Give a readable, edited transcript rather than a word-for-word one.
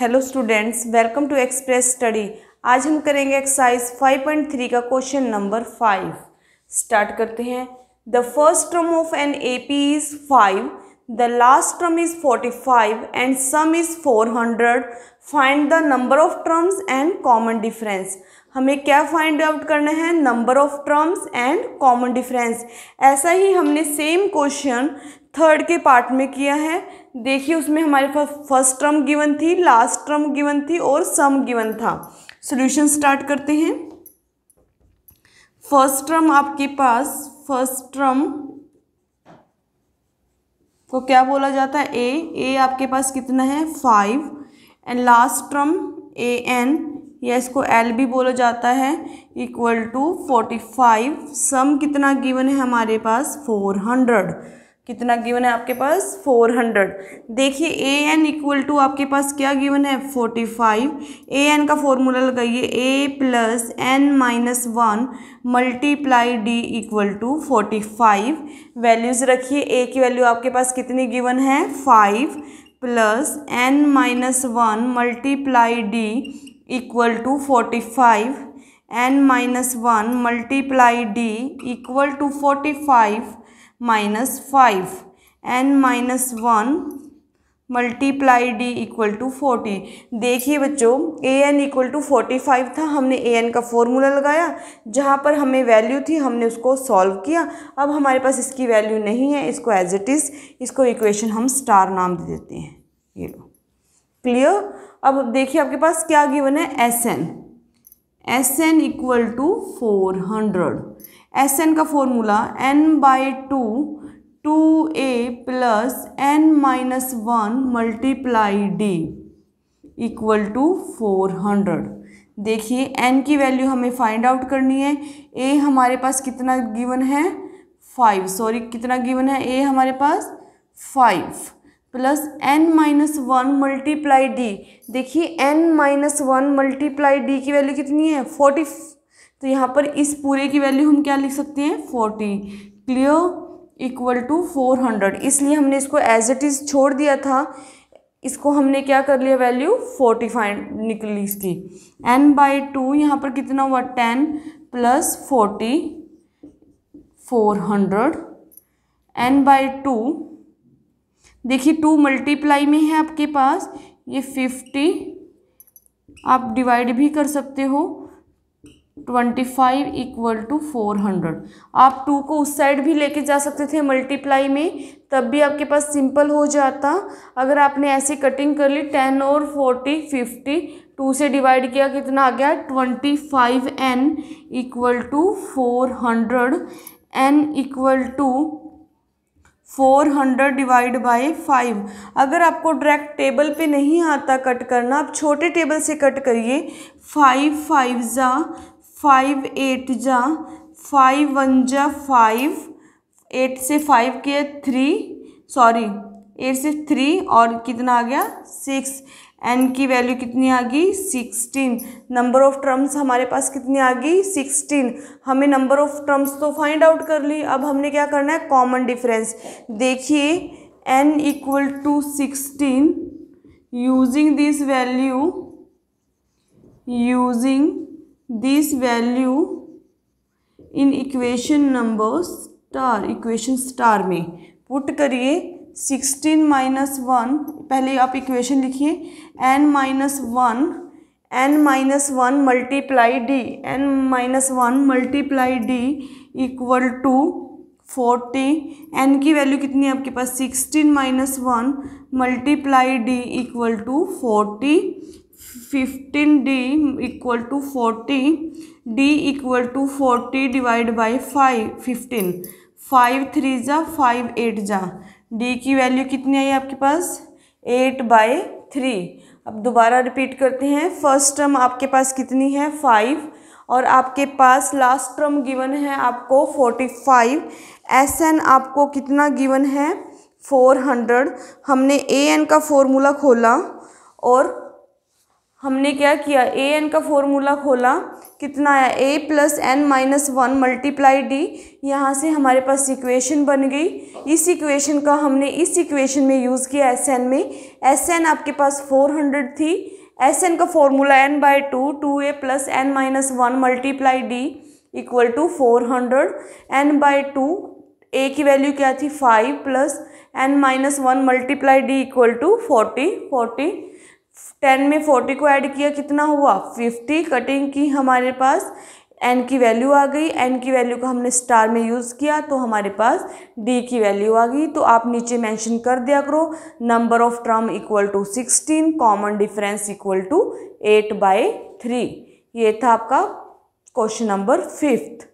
Hello students, welcome to express study. आज हम करेंगे एक्सरसाइज 5.3 का क्वेश्चन नंबर 5। स्टार्ट करते हैं। The first term of an AP is 5, the last term is 45 and sum is 400। Find the number of terms and common difference. हमें क्या find out करना है? Number of terms and common difference. ऐसा ही हमने same question third के part में किया है। देखिए, उसमें हमारे पास फर्स्ट टर्म गिवन थी, लास्ट टर्म गिवन थी और सम गिवन था। सॉल्यूशन स्टार्ट करते हैं। फर्स्ट टर्म आपके पास, फर्स्ट टर्म को क्या बोला जाता है? ए आपके पास कितना है? 5। And last term A N, या इसको एल भी बोला जाता है, इक्वल टू 45। सम कितना गिवन है हमारे पास? 400। कितना गिवन है आपके पास? 400। देखिए, ए एन इक्वल टू आपके पास क्या गिवन है? 45। ए एन का फॉर्मूला लगाइए, ए plus N minus 1 multiply D equal to 45। Values रखिए। ए की वैल्यू आपके पास कितनी गिवन है? 5 plus N minus 1 multiply D equal to 45। N minus 1 multiply D equal to 45 minus 5। N minus 1 multiply D equal to 40। देखिए बच्चों, A N equal to 45 था। हमने ए एन का फॉर्मूला लगाया, जहाँ पर हमें वैल्यू थी हमने उसको सॉल्व किया। अब हमारे पास इसकी वैल्यू नहीं है, इसको एज इट इज़, इसको इक्वेशन हम स्टार नाम दे देते हैं। ये लो, क्लियर। अब देखिए आपके पास क्या गिवन है? S N. S N equal to 400। S N का formula N by 2 2a plus N minus 1 multiply D equal to 400। देखिए, n की वैल्यू हमें फाइंड आउट करनी है। a हमारे पास कितना गिवन है? 5 हमारे पास 5 plus N minus 1 multiply D. देखिए, एन माइनस 1 मल्टीप्लाई डी की वैल्यू कितनी है? 40। तो यहाँ पर इस पूरे की वैल्यू हम क्या लिख सकते हैं? 40। Clear, equal to 400। इसलिए हमने इसको एज इट इज़ छोड़ दिया था। इसको हमने क्या कर लिया? वैल्यू 45 निकली इसकी। n बाई 2 यहाँ पर कितना हुआ? 10 प्लस 40 400 n बाई 2। देखिए, 2 मल्टीप्लाई में है आपके पास, ये 50 आप डिवाइड भी कर सकते हो। 25 इक्वल टू 400। आप 2 को उस साइड भी लेके जा सकते थे मल्टीप्लाई में, तब भी आपके पास सिंपल हो जाता। अगर आपने ऐसे कटिंग कर ली, 10 और 40 50, 2 से डिवाइड किया, कितना आ गया? 25n equal to 400। n equal to 400 divide by 5। अगर आपको डायरेक्ट टेबल पे नहीं आता कट करना, आप छोटे टेबल से कट करिए। 5 5 जा 5 8 जा 5 1 जा 5 8 से 5 के 8 से 3 और कितना आ गया? 6। n की वैल्यू कितनी आ गई? 16। नंबर ऑफ टर्म्स हमारे पास कितनी आ गई? 16। हमें नंबर ऑफ टर्म्स तो फाइंड आउट कर ली, अब हमने क्या करना है? Common difference. देखिए, n equal to 16 using this value in equation number star. Equation star में पुट करिए 16 माइनस 1। पहले आप इक्वेशन लिखिए, n minus 1 multiply D, equal to 40। n की वैल्यू कितनी है आपके पास? 16 minus 1 multiply D equal to 40। 15d equal to 40। d equal to 40 divide by 15। 5 3 जा 5 8 जा। d की वैल्यू कितनी आई आपके पास? 8 बाई 3। अब दोबारा रिपीट करते हैं। फर्स्ट टर्म आपके पास कितनी है? 5। और आपके पास लास्ट टर्म गिवन है आपको 45। sn आपको कितना गिवन है? 400। हमने an का फॉर्मूला खोला और हमने क्या किया, ए एन का फॉर्मूला खोला, कितना आया ए plus N minus one multiply D. यहाँ से हमारे पास इक्वेशन बन गई। इस इक्वेशन का हमने इस इक्वेशन में यूज़ किया एस एन में। एस एन आपके पास 400 थी। एस एन का formula N by two, two A plus N minus one multiply D equal to 400। N by two, ए की वैल्यू क्या थी 5 plus N minus one multiply D equal to 40। 10 में 40 को ऐड किया, कितना हुआ 50। कटिंग की हमारे पास n की वैल्यू आ गई। n की वैल्यू को हमने स्टार में यूज़ किया तो हमारे पास d की वैल्यू आ गई। तो आप नीचे मेंशन कर दिया करो number of term equal to 16, common difference equal to 8/3। ये था आपका क्वेश्चन नंबर 5।